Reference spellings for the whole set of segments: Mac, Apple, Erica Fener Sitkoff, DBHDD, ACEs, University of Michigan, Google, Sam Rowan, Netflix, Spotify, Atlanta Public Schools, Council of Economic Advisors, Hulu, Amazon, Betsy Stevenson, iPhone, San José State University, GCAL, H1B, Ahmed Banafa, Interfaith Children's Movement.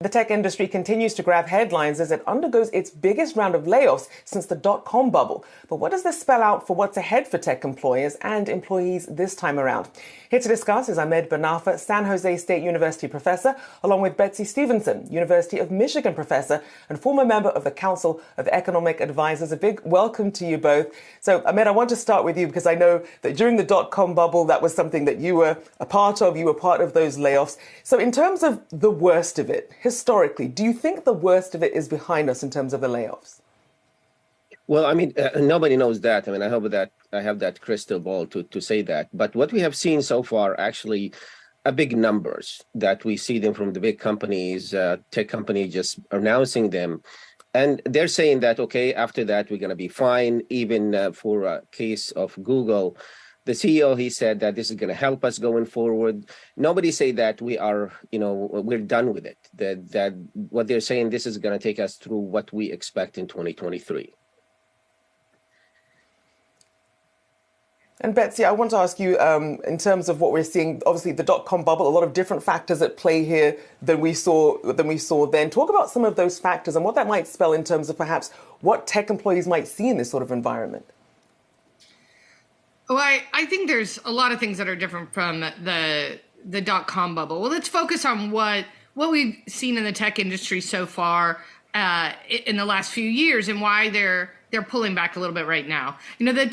The tech industry continues to grab headlines as it undergoes its biggest round of layoffs since the dot-com bubble. But what does this spell out for what's ahead for tech employers and employees this time around? Here to discuss is Ahmed Banafa, San Jose State University professor, along with Betsy Stevenson, University of Michigan professor and former member of the Council of Economic Advisors. A big welcome to you both. So, Ahmed, I want to start with you because I know that during the dot-com bubble, that was something that you were a part of. You were part of those layoffs. So in terms of the worst of it, historically, do you think the worst of it is behind us in terms of the layoffs? Well, I mean, nobody knows that. I mean, I hope that I have that crystal ball to say that. But what we have seen so far, actually, a big numbers that we see them from the big companies, tech company just announcing them. And they're saying that, okay, after that, we're going to be fine. Even for a case of Google, the CEO, he said that this is going to help us going forward. Nobody say that we are, you know, we're done with it. That what they're saying, this is going to take us through what we expect in 2023. And Betsy, I want to ask you in terms of what we're seeing, obviously the dot-com bubble, a lot of different factors at play here than we saw then. Talk about some of those factors and what that might spell in terms of perhaps what tech employees might see in this sort of environment. Well, I think there's a lot of things that are different from the dot-com bubble. Well, let's focus on what we've seen in the tech industry so far in the last few years and why they're pulling back a little bit right now. You know, the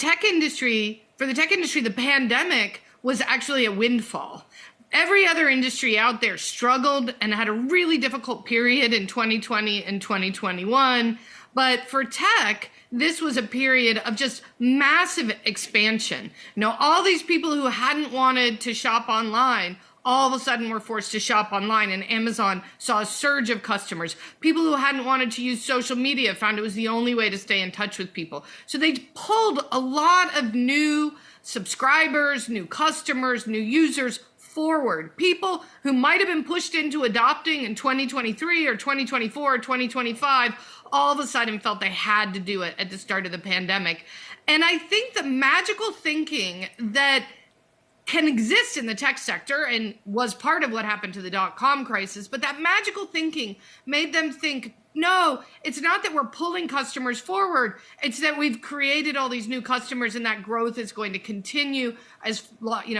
pandemic was actually a windfall. Every other industry out there struggled and had a really difficult period in 2020 and 2021. But for tech, this was a period of just massive expansion. You know, all these people who hadn't wanted to shop online all of a sudden were forced to shop online, and Amazon saw a surge of customers. People who hadn't wanted to use social media found it was the only way to stay in touch with people. So they pulled a lot of new subscribers, new customers, new users forward. People who might have been pushed into adopting in 2023 or 2024 or 2025 all of a sudden felt they had to do it at the start of the pandemic. And I think the magical thinking that can exist in the tech sector and was part of what happened to the dot-com crisis, but that magical thinking made them think, no, it's not that we're pulling customers forward, it's that we've created all these new customers and that growth is going to continue as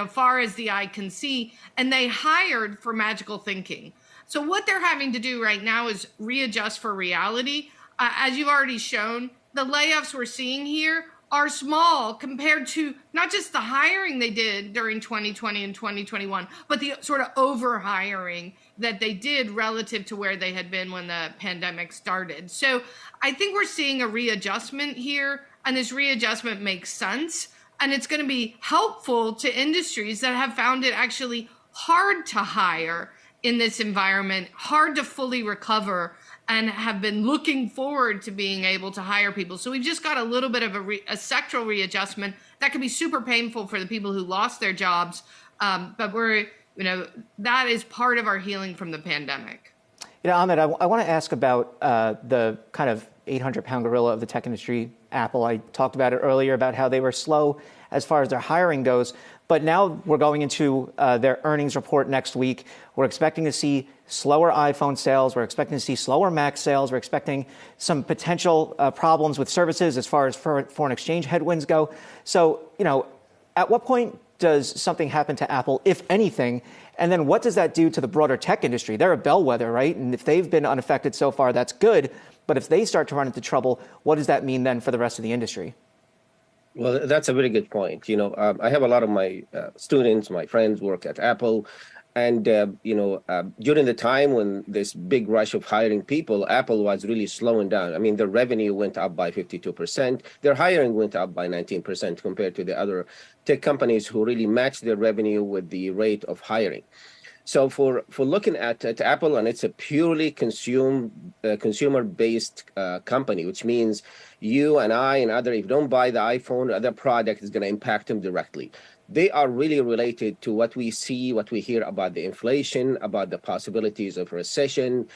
far as the eye can see. And they hired for magical thinking. So what they're having to do right now is readjust for reality. As you've already shown, the layoffs we're seeing here are small compared to not just the hiring they did during 2020 and 2021, but the sort of over hiring that they did relative to where they had been when the pandemic started. So I think we're seeing a readjustment here, and this readjustment makes sense. And it's going to be helpful to industries that have found it actually hard to hire in this environment, hard to fully recover, and have been looking forward to being able to hire people. So we've just got a little bit of a sectoral readjustment that can be super painful for the people who lost their jobs. But that is part of our healing from the pandemic. You know, Ahmed, I want to ask about the kind of 800-pound gorilla of the tech industry, Apple. I talked about it earlier about how they were slow as far as their hiring goes. But now we're going into their earnings report next week. We're expecting to see slower iPhone sales. We're expecting to see slower Mac sales. We're expecting some potential problems with services as far as foreign exchange headwinds go. So, you know, at what point does something happen to Apple, if anything? And then what does that do to the broader tech industry? They're a bellwether, right? And if they've been unaffected so far, that's good. But if they start to run into trouble, what does that mean then for the rest of the industry? Well, that's a very good point. You know, I have a lot of my students, my friends work at Apple. And, during the time when this big rush of hiring people, Apple was really slowing down. I mean, their revenue went up by 52%. Their hiring went up by 19% compared to the other tech companies who really matched their revenue with the rate of hiring. So for looking at Apple, and it's a purely consumer-based company, which means you and I and other, if you don't buy the iPhone or other product, is going to impact them directly. They are really related to what we see, what we hear about the inflation, about the possibilities of recession.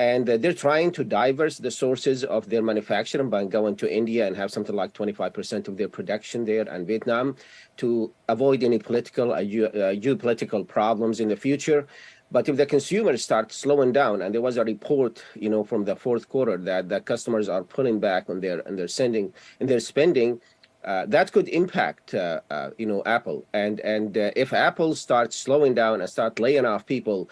And they're trying to diversify the sources of their manufacturing by going to India and have something like 25% of their production there, and Vietnam, to avoid any political geopolitical problems in the future. But if the consumers start slowing down, and there was a report, you know, from the fourth quarter that the customers are pulling back on their spending, that could impact, you know, Apple. And if Apple starts slowing down and start laying off people,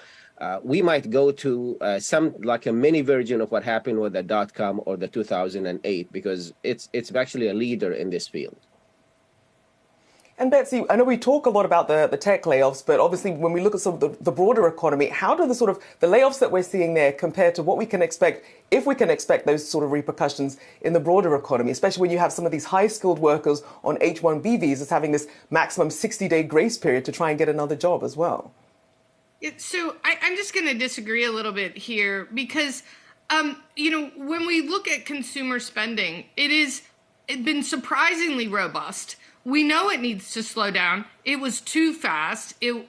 we might go to some like a mini version of what happened with the dot-com or the 2008, because it's actually a leader in this field. And Betsy, I know we talk a lot about the tech layoffs, but obviously when we look at sort of the broader economy, how do the layoffs that we're seeing there compare to what we can expect, if we can expect those sort of repercussions in the broader economy, especially when you have some of these high-skilled workers on H1B visas having this maximum 60-day grace period to try and get another job as well? So I'm just going to disagree a little bit here because, you know, when we look at consumer spending, it's been surprisingly robust. We know it needs to slow down. It was too fast, and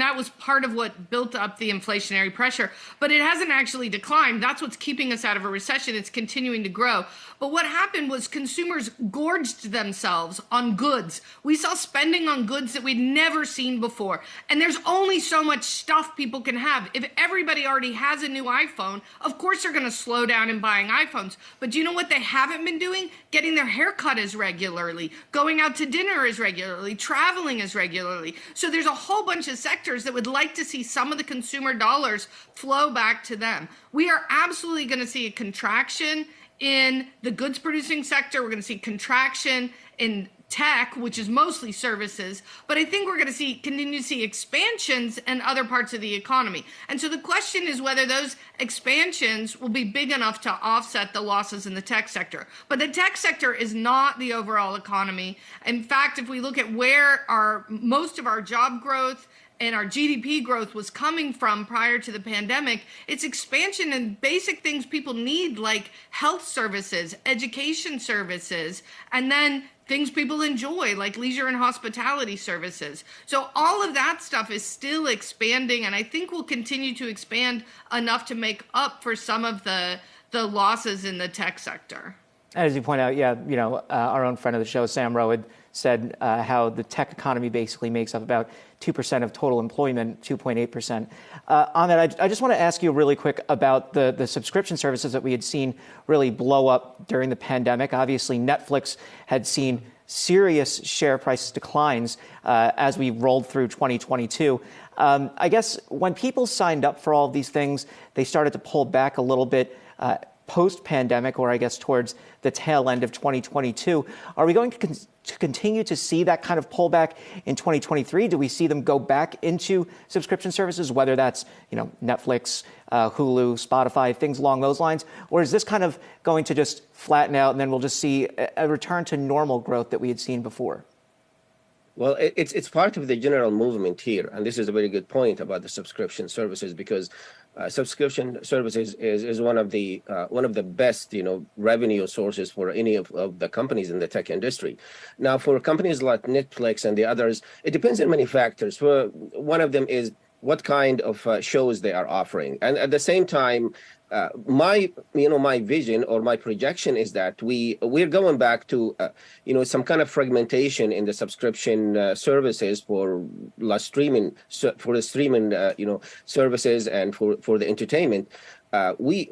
that was part of what built up the inflationary pressure. But it hasn't actually declined. That's what's keeping us out of a recession. It's continuing to grow. But what happened was consumers gorged themselves on goods. We saw spending on goods that we'd never seen before. And there's only so much stuff people can have. If everybody already has a new iPhone, of course they're going to slow down in buying iPhones. But do you know what they haven't been doing? Getting their hair cut as regularly, going out to dinner is regularly, traveling is regularly. So there's a whole bunch of sectors that would like to see some of the consumer dollars flow back to them. We are absolutely going to see a contraction in the goods producing sector. We're going to see contraction in tech, which is mostly services, but I think we're going to continue to see expansions in other parts of the economy. And so the question is whether those expansions will be big enough to offset the losses in the tech sector. But the tech sector is not the overall economy. In fact, if we look at where most of our job growth and our GDP growth was coming from prior to the pandemic, it's expansion in basic things people need, like health services, education services, and then things people enjoy, like leisure and hospitality services. So all of that stuff is still expanding, and I think will continue to expand enough to make up for some of the losses in the tech sector. And as you point out, yeah, you know, our own friend of the show, Sam Rowan, said how the tech economy basically makes up about 2% of total employment, 2.8%. Ahmed, I just want to ask you really quick about the subscription services that we had seen really blow up during the pandemic. Obviously, Netflix had seen serious share price declines as we rolled through 2022. I guess when people signed up for all of these things, they started to pull back a little bit post-pandemic, or I guess towards the tail end of 2022. Are we going to continue to see that kind of pullback in 2023? Do we see them go back into subscription services, whether that's, you know, Netflix, Hulu, Spotify, things along those lines? Or is this kind of going to just flatten out and then we'll just see a return to normal growth that we had seen before? Well, it's part of the general movement here. And this is a very good point about the subscription services, because subscription services is one of the best, you know, revenue sources for any of the companies in the tech industry. Now, for companies like Netflix and the others, it depends on many factors. For one of them is what kind of shows they are offering. And at the same time, my vision or my projection is that we're going back to some kind of fragmentation in the subscription services for the streaming services and for the entertainment.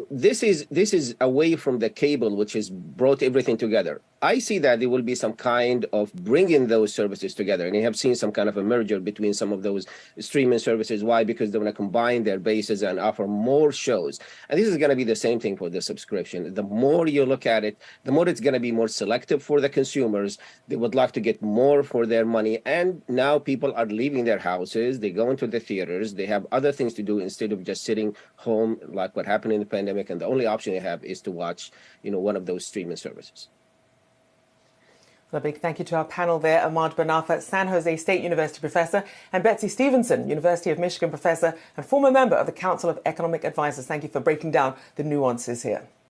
This is away from the cable, which has brought everything together. I see that there will be some kind of bringing those services together, and you have seen some kind of a merger between some of those streaming services. Why? Because they want to combine their bases and offer more shows. And this is going to be the same thing for the subscription. The more you look at it, the more it's going to be more selective for the consumers. They would like to get more for their money, and now people are leaving their houses. They go into the theaters. They have other things to do instead of just sitting home like what happened in the pandemic, and the only option you have is to watch, you know, one of those streaming services. Well, a big thank you to our panel there, Ahmed Banafa, San Jose State University professor, and Betsy Stevenson, University of Michigan professor and former member of the Council of Economic Advisors. Thank you for breaking down the nuances here.